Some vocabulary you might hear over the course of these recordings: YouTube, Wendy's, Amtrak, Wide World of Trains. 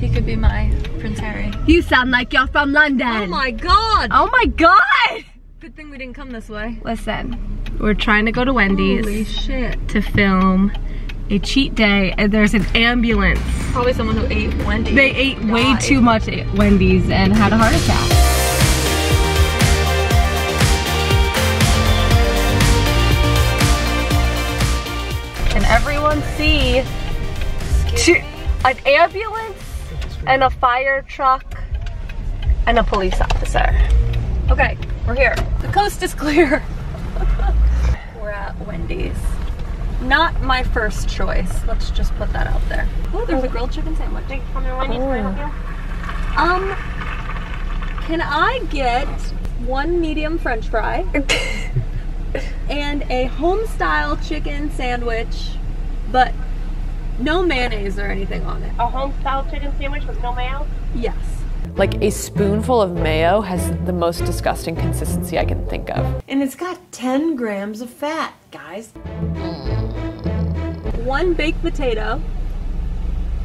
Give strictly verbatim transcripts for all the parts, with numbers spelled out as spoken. He could be my Prince Harry. You sound like you're from London. Oh my god. Oh my god. Good thing we didn't come this way. Listen, we're trying to go to Wendy's. Holy shit. To film a cheat day, and there's an ambulance. Probably someone who ate Wendy's. They ate died. way too much at Wendy's and had a heart attack. Everyone see two, an ambulance and a fire truck and a police officer. Okay, we're here. The coast is clear. We're at Wendy's. Not my first choice. Let's just put that out there. Ooh, there's a grilled chicken sandwich. Thank you for me, Wendy's. Can I help you? Um, can I get one medium French fry and a homestyle chicken sandwich? But no mayonnaise or anything on it. A homestyle chicken sandwich with no mayo? Yes. Like a spoonful of mayo has the most disgusting consistency I can think of. And it's got ten grams of fat, guys. One baked potato.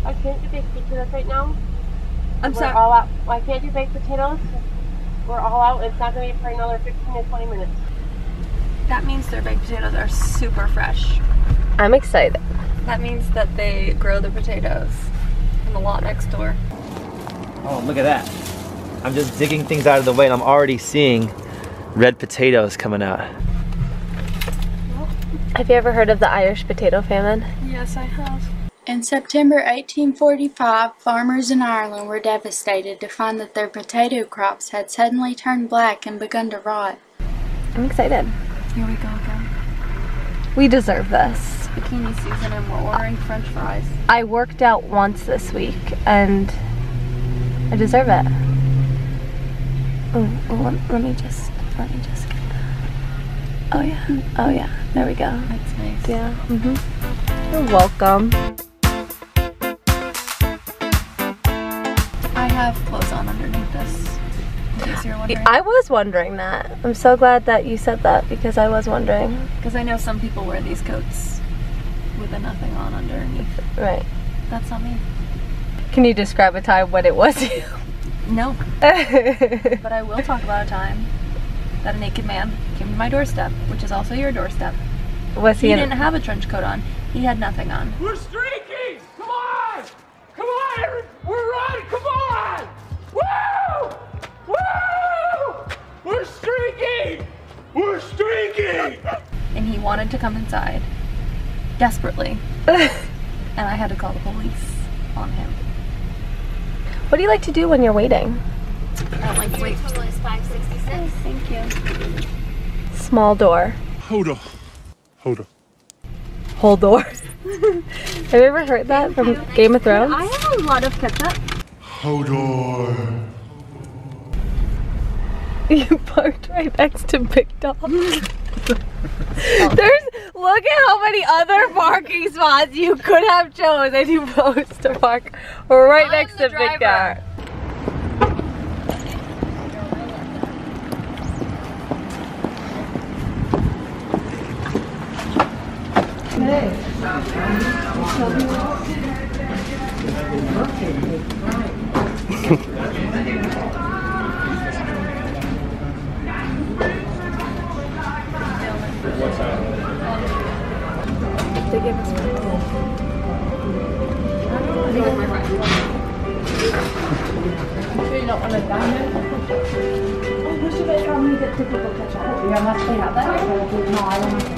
I can't do baked potatoes right now. I'm We're sorry. All out. I can't do baked potatoes. We're all out. It's not going to be for another fifteen to twenty minutes. That means their baked potatoes are super fresh. I'm excited. That means that they grow the potatoes in the lot next door. Oh, look at that. I'm just digging things out of the way and I'm already seeing red potatoes coming out. Have you ever heard of the Irish potato famine? Yes, I have. In September eighteen forty-five, farmers in Ireland were devastated to find that their potato crops had suddenly turned black and begun to rot. I'm excited. Here we go again. We deserve this. Bikini season and we're ordering french fries. I worked out once this week and I deserve it. Oh, let, let me just, let me just get that. Oh yeah, oh yeah, there we go. That's nice. Yeah, mm-hmm. You're welcome. I have clothes on underneath this. I was wondering that. I'm so glad that you said that because I was wondering. Because I know some people wear these coats with a nothing on underneath. Right. That's not me. Can you describe a time when it was you? No. But I will talk about a time that a naked man came to my doorstep, which is also your doorstep. Was he? He didn't have a trench coat on. He had nothing on. We're streaking! Come on! Come on! We're running! Come on! Woo! Woo! We're streaking! We're streaking! And he wanted to come inside. Desperately. And I had to call the police on him. What do you like to do when you're waiting? I don't like to wait. Total is five sixty-six. Oh, thank you. Small door. Hold on. Hold on. Whole doors. Have you ever heard that from Game of Thrones? I have a lot of ketchup. Hold on. You parked right next to Big Dog. There's, look at how many other parking spots you could have chose and you chose to park right next to Big Dog. They give us one. They give my right. I'm sure you don't want to diamond. Oh, we should have come and get typical ketchup. Yeah, unless they have that. No, I don't know.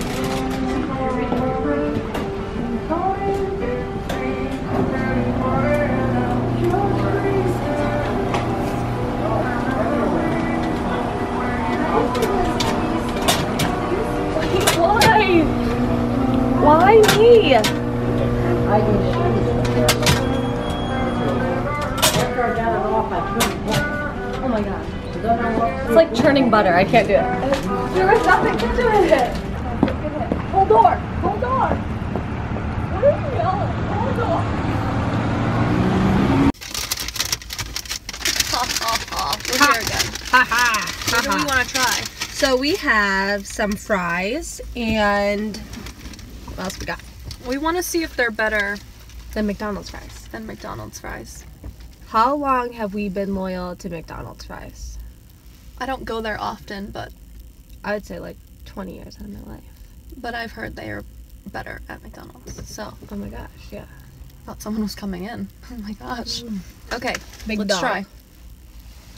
Why me? I Oh my god. It's like churning butter. I can't do it. There was nothing to do with it. Hold door. Hold door. What are you yelling? Hold door. We're here again. What do we want to try? So we have some fries and... what else we got? We want to see if they're better than McDonald's fries. Than McDonald's fries. How long have we been loyal to McDonald's fries? I don't go there often, but I would say like twenty years out of my life. But I've heard they are better at McDonald's, so. Oh my gosh, yeah. Thought someone was coming in. Oh my gosh. Mm. Okay, Big let's dog. try.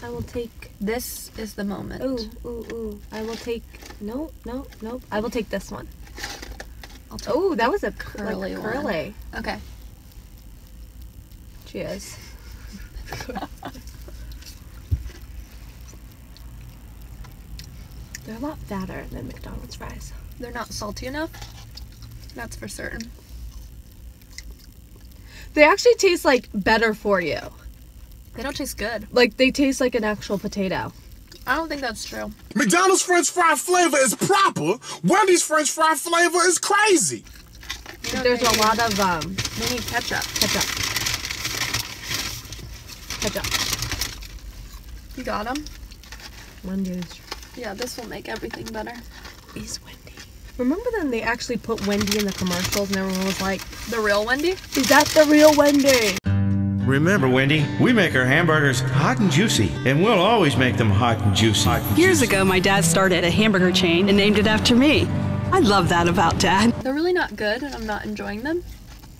I will take... This is the moment. Ooh, ooh, ooh. I will take... No, no, no. I will take this one. I'll take oh, that was a curly like, curly. One. Okay. Cheers. They're a lot fatter than McDonald's fries. They're not salty enough. That's for certain. They actually taste like better for you. They don't taste good. Like they taste like an actual potato. I don't think that's true. McDonald's French fry flavor is proper. Wendy's French fry flavor is crazy. You know, There's a lot of um. They need ketchup. Ketchup. Ketchup. You got them? Wendy's. Yeah, this will make everything better. Is Wendy. Remember then they actually put Wendy in the commercials and everyone was like, the real Wendy? Is that the real Wendy? Remember, Wendy, we make our hamburgers hot and juicy, and we'll always make them hot and juicy. Hot and Years juicy. ago, my dad started a hamburger chain and named it after me. I love that about Dad. They're really not good, and I'm not enjoying them.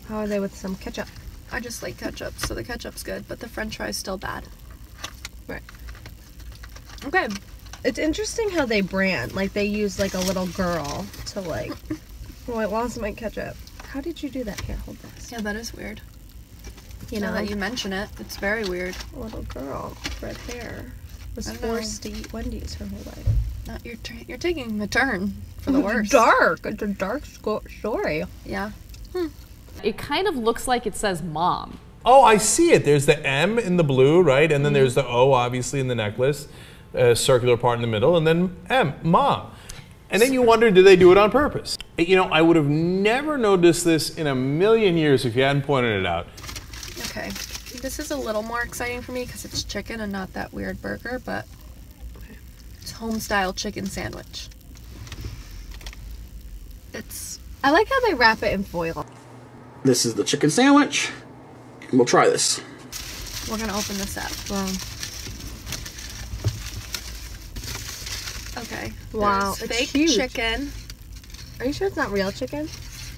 How are they with some ketchup? I just like ketchup, so the ketchup's good, but the french fry's still bad. Right. Okay. It's interesting how they brand. Like, they use, like, a little girl to, like... oh, I lost my ketchup. How did you do that? Here, hold this. Yeah, that is weird. You know, now that you mention it, it's very weird. A little girl, red hair, was forced to eat Wendy's her whole life. Not, you're, you're taking a turn for the worst. It's dark. It's a dark story. Yeah. Hmm. It kind of looks like it says mom. Oh, I see it. There's the M in the blue, right? And then there's the O, obviously, in the necklace, uh, circular part in the middle, and then M, mom. And then you wonder, did they do it on purpose? You know, I would have never noticed this in a million years if you hadn't pointed it out. Okay. This is a little more exciting for me because it's chicken and not that weird burger, but it's homestyle chicken sandwich. It's... I like how they wrap it in foil. This is the chicken sandwich, and we'll try this. We're gonna open this up. Wow. Okay. Wow, it's fake huge. chicken. Are you sure it's not real chicken?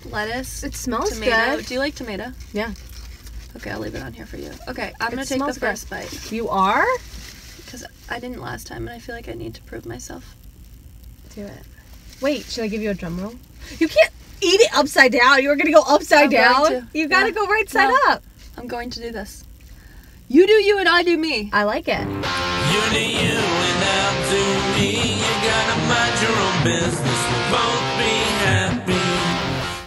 Lettuce. It smells tomato. good. Do you like tomato? Yeah. Okay, I'll leave it on here for you. Okay, I'm it gonna take the first good. bite. You are? Because I didn't last time, and I feel like I need to prove myself. Do it. Wait, should I give you a drum roll? You can't. Eat it upside down. You were gonna go upside I'm down. To, you gotta yeah, go right side no, up. I'm going to do this. You do you and I do me. I like it. You do you and I do me. You gotta mind your own business. We'll both be happy.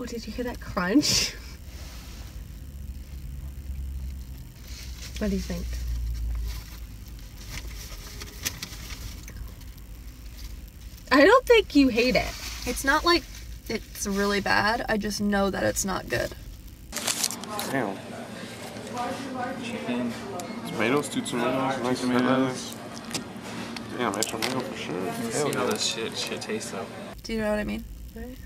Oh, did you hear that crunch? What do you think? I don't think you hate it. It's not like it's really bad. I just know that it's not good. Damn. Chicken. Tomatoes, two tomatoes, nice tomatoes. Damn, extra tomato for sure. You can see how this shit, shit tastes though. Do you know what I mean? Right.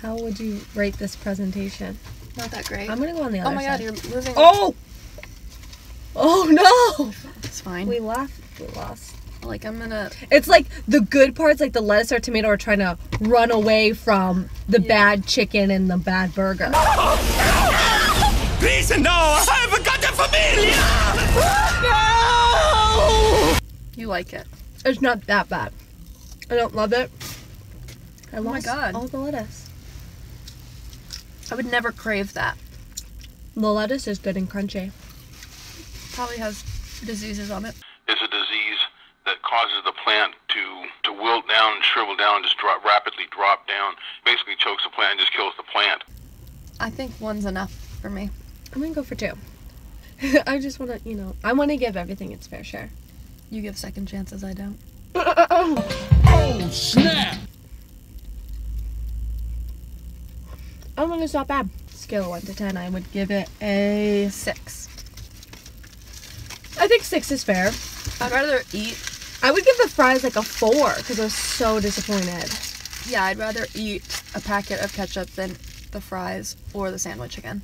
How would you rate this presentation? Not that great. I'm gonna go on the other side. Oh my god, you're losing. Oh! Oh no! It's fine. We lost. We lost. Like I'm gonna. It's like the good parts, like the lettuce or tomato, are trying to run away from the yeah. bad chicken and the bad burger. Oh, no! Please no! I forgot the familia. No! You like it? It's not that bad. I don't love it. I oh lost my god! All the lettuce. I would never crave that. The lettuce is good and crunchy. Probably has diseases on it. It's a disease that causes the plant to, to wilt down, shrivel down, just drop, rapidly drop down, basically chokes the plant and just kills the plant. I think one's enough for me. I'm gonna go for two. I just wanna, you know, I wanna give everything its fair share. You give second chances, I don't. Oh, snap! I don't think it's not bad. Scale one to ten, I would give it a six. I think six is fair. I'd rather eat. I would give the fries like a four because I was so disappointed. Yeah, I'd rather eat a packet of ketchup than the fries or the sandwich again.